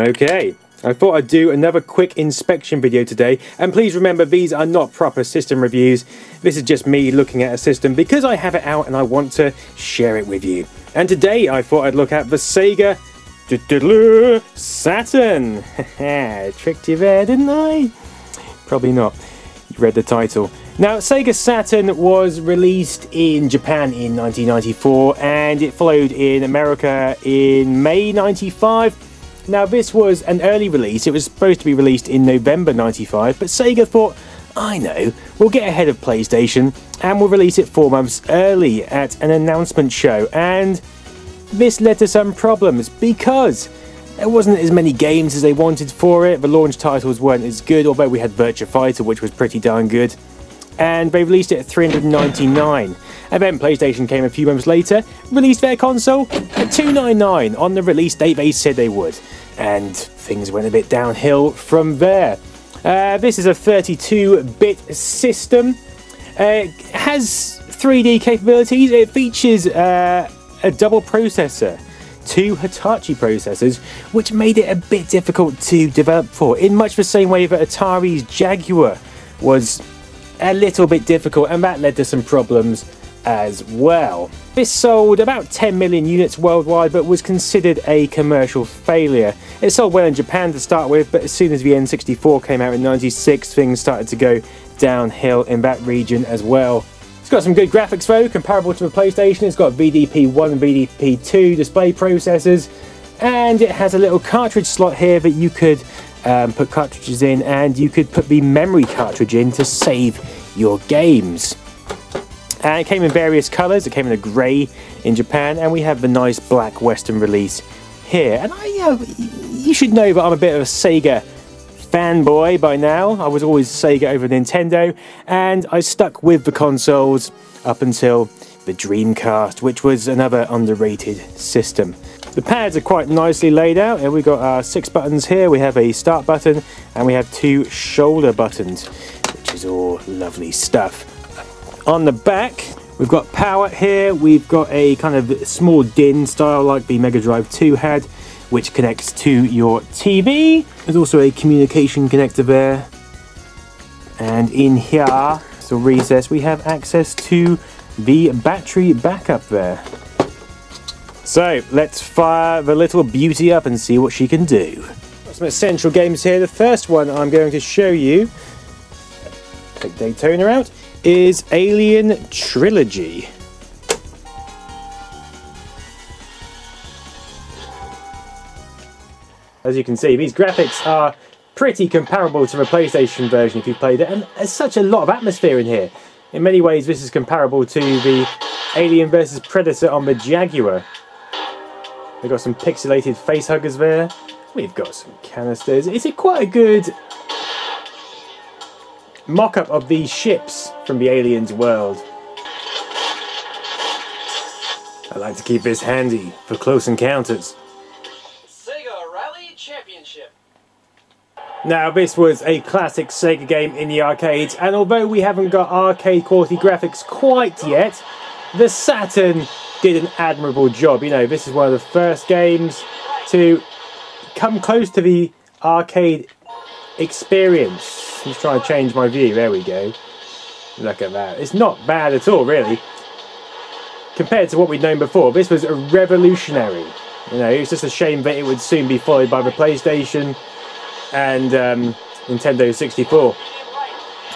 Okay, I thought I'd do another quick inspection video today, and please remember these are not proper system reviews. This is just me looking at a system because I have it out and I want to share it with you. And today I thought I'd look at the Sega Saturn. Tricked you there, didn't I? Probably not. You read the title. Now, Sega Saturn was released in Japan in 1994 and it followed in America in May 95. Now, this was an early release. It was supposed to be released in November 95, but Sega thought, I know, we'll get ahead of PlayStation and we'll release it 4 months early at an announcement show. And this led to some problems because there wasn't as many games as they wanted for it. The launch titles weren't as good, although we had Virtua Fighter, which was pretty darn good. And they released it at $399. And then PlayStation came a few months later, released their console at $299 on the release date they said they would. And things went a bit downhill from there. This is a 32-bit system. It has 3D capabilities. It features a double processor, two Hitachi processors, which made it a bit difficult to develop for, in much the same way that Atari's Jaguar was a little bit difficult, and that led to some problems as well. This sold about 10 million units worldwide, but was considered a commercial failure. It sold well in Japan to start with, but as soon as the N64 came out in 96, things started to go downhill in that region as well. It's got some good graphics though, comparable to the PlayStation. It's got VDP1 and VDP2 display processors, and it has a little cartridge slot here that you could put cartridges in, and you could put the memory cartridge in to save your games. And it came in various colours. It came in a grey in Japan, and we have the nice black Western release here. And you should know that I'm a bit of a Sega fanboy by now. I was always Sega over Nintendo, and I stuck with the consoles up until the Dreamcast, which was another underrated system. The pads are quite nicely laid out, and we've got our 6 buttons here. We have a start button and we have 2 shoulder buttons, which is all lovely stuff. On the back, we've got power here. We've got a kind of small DIN style like the Mega Drive 2 had, which connects to your TV. There's also a communication connector there. And in here, so recess, we have access to the battery backup there. So let's fire the little beauty up and see what she can do. Got some essential games here. The first one I'm going to show you, take Daytona out, is Alien Trilogy. As you can see, these graphics are pretty comparable to the PlayStation version if you played it, and there's such a lot of atmosphere in here. In many ways, this is comparable to the Alien vs. Predator on the Jaguar. We've got some pixelated facehuggers there. We've got some canisters. It's quite a good mock-up of these ships from the Aliens world. I like to keep this handy for close encounters. Sega Rally Championship. Now, this was a classic Sega game in the arcades, and although we haven't got arcade quality graphics quite yet, the Saturn did an admirable job. You know, this is one of the first games to come close to the arcade experience. Let's try and change my view. There we go. Look at that. It's not bad at all, really. Compared to what we'd known before, this was a revolutionary. You know, it's just a shame that it would soon be followed by the PlayStation and Nintendo 64.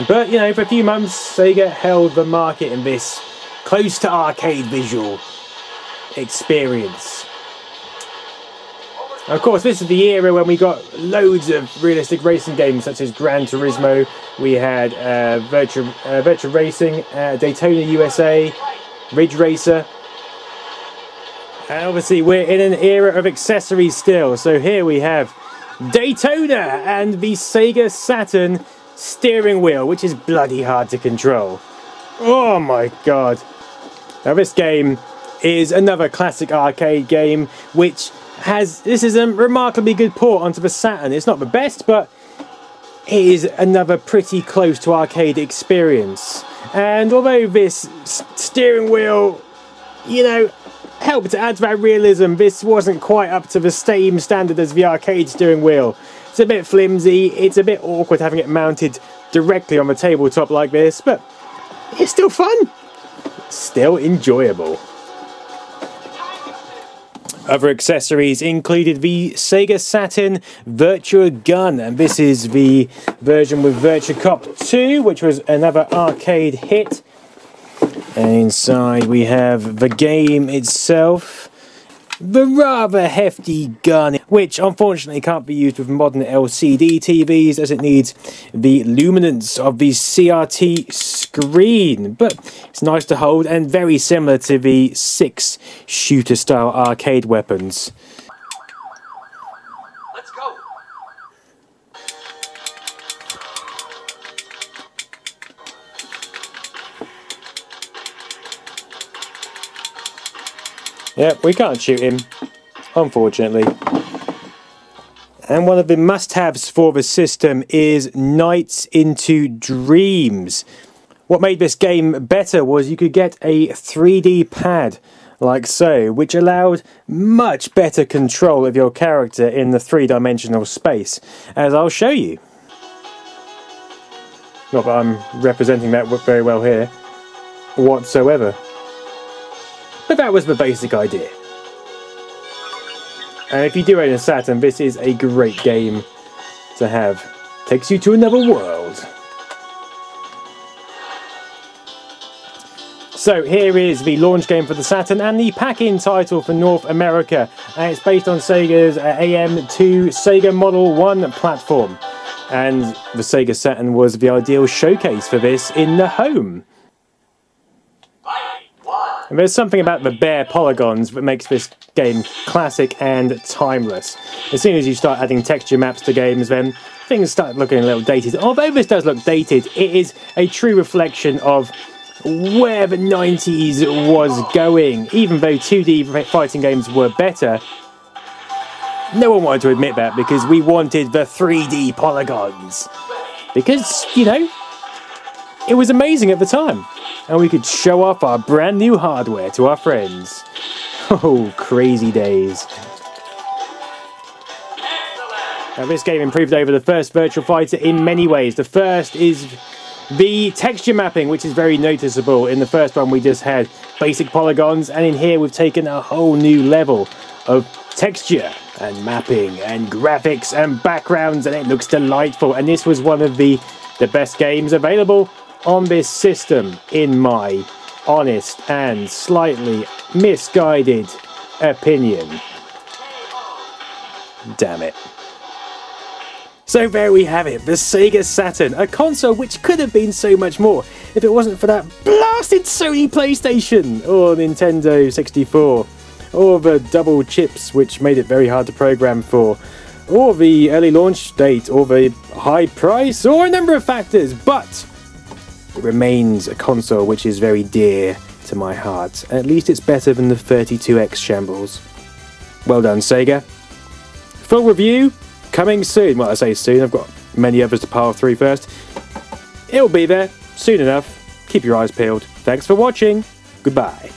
But, you know, for a few months, Sega held the market in this close to arcade visual experience. Of course, this is the era when we got loads of realistic racing games such as Gran Turismo. We had Virtua Racing, Daytona USA, Ridge Racer. And obviously we're in an era of accessories still. So here we have Daytona and the Sega Saturn steering wheel, which is bloody hard to control. Oh my god. Now this game is another classic arcade game, which has, this is a remarkably good port onto the Saturn. It's not the best, but it is another pretty close to arcade experience. And although this steering wheel, you know, helped to add to that realism, this wasn't quite up to the same standard as the arcade steering wheel. It's a bit flimsy, it's a bit awkward having it mounted directly on the tabletop like this, but it's still fun, still enjoyable. Other accessories included the Sega Saturn Virtua Gun, and this is the version with Virtua Cop 2, which was another arcade hit. And inside we have the game itself, the rather hefty gun, which unfortunately can't be used with modern LCD TVs as it needs the luminance of the CRT screen, but it's nice to hold and very similar to the 6 shooter style arcade weapons. Let's go. Yep, we can't shoot him, unfortunately. And one of the must-haves for the system is Nights into Dreams. What made this game better was you could get a 3D pad, like so, which allowed much better control of your character in the three-dimensional space, as I'll show you. Not that I'm representing that very well here, whatsoever. But that was the basic idea. And if you do own a Saturn, this is a great game to have. Takes you to another world. So here is the launch game for the Saturn and the pack-in title for North America. And it's based on Sega's AM2 Sega Model 1 platform. And the Sega Saturn was the ideal showcase for this in the home. And there's something about the bare polygons that makes this game classic and timeless. As soon as you start adding texture maps to games, then things start looking a little dated. Although this does look dated, it is a true reflection of where the 90s was going. Even though 2D fighting games were better, no one wanted to admit that because we wanted the 3D polygons. Because, you know, it was amazing at the time. And we could show off our brand new hardware to our friends. Oh, crazy days. Now, this game improved over the first Virtua Fighter in many ways. The first is the texture mapping, which is very noticeable. In the first one we just had basic polygons, and in here we've taken a whole new level of texture and mapping and graphics and backgrounds, and it looks delightful. And this was one of the best games available on this system, in my honest and slightly misguided opinion. Damn it. So there we have it, the Sega Saturn, a console which could have been so much more if it wasn't for that blasted Sony PlayStation or Nintendo 64, or the double chips which made it very hard to program for, or the early launch date, or the high price, or a number of factors, but it remains a console which is very dear to my heart. At least it's better than the 32X shambles. Well done, Sega. Full review coming soon. Well, I say soon, I've got many others to pile through first. It'll be there soon enough. Keep your eyes peeled. Thanks for watching. Goodbye.